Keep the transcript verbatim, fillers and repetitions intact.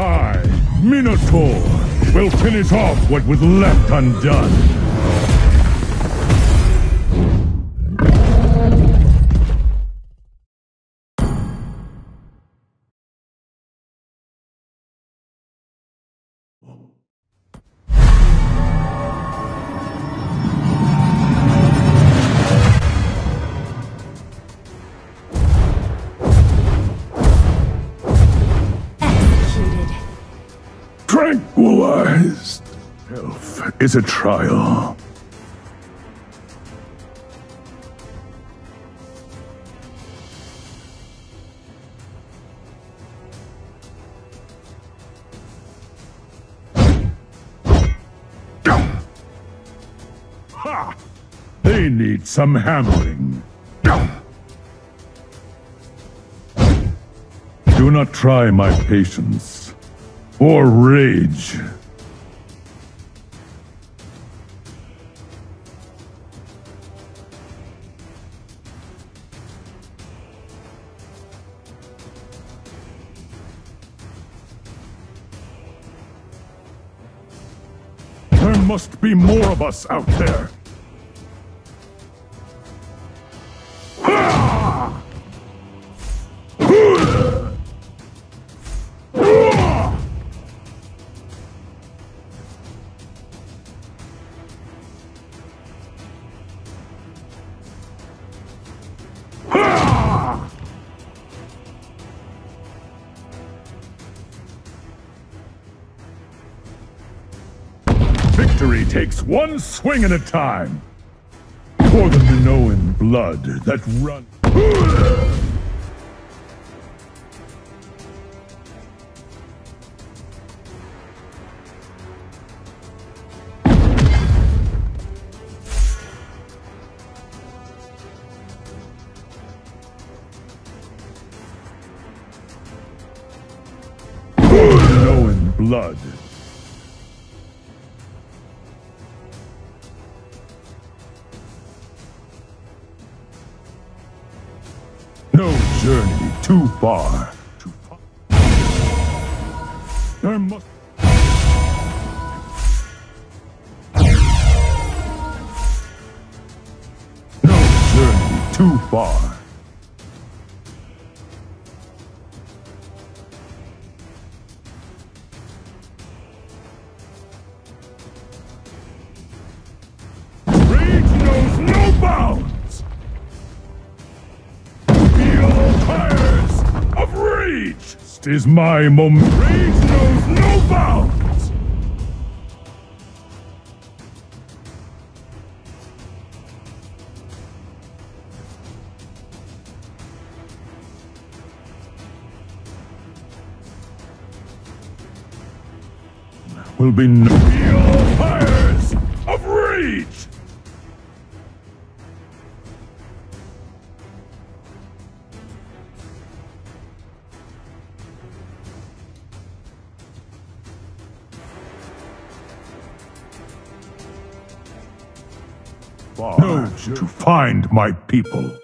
I, Minotaur, will finish off what was left undone. Tranquilized. Health is a trial. Ha! They need some hammering. Do not try my patience. Or rage. There must be more of us out there. Victory takes one swing at a time. Pour the Minotaur in blood that runs. Pour the Minotaur in blood. No journey too far. Too far. There must. No journey too far. Is my moment. Rage knows no bounds. Will be no real fires of rage. To find my people.